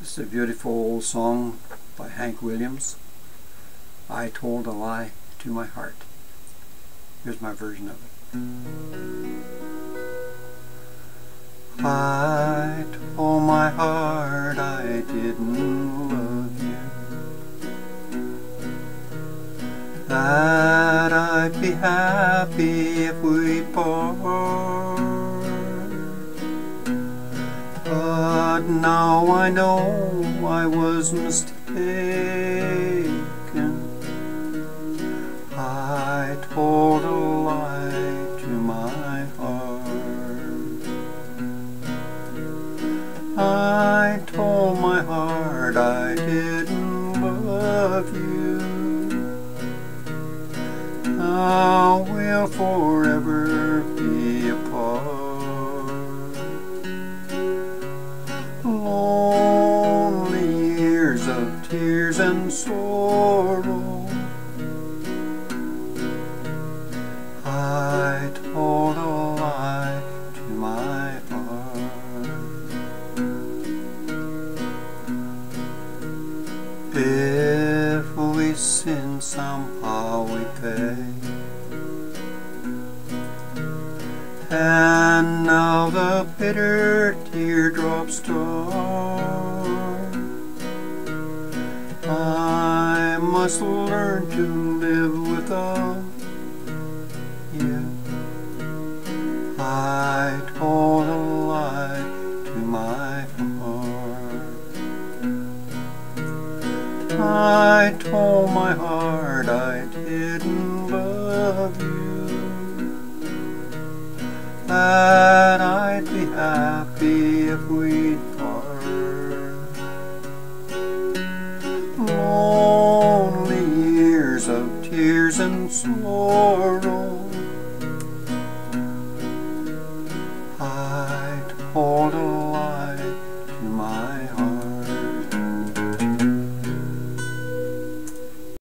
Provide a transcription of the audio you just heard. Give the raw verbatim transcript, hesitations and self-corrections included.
This is a beautiful old song by Hank Williams. I told a lie to my heart. Here's my version of it. I told my heart I didn't love you, that I'd be happy if we part. But now I know I was mistaken. I told a lie to my heart. I told my heart I didn't love you. Now we'll forever be apart. Lonely years of tears and sorrow. I told a lie to my heart. If we sin, somehow we pay. And now the bitter teardrops storm. I must learn to live without. I told a lie to my heart. I told my heart I didn't love you, that I'd be happy if we'd part. Lonely years of tears and sorrow. Hold on.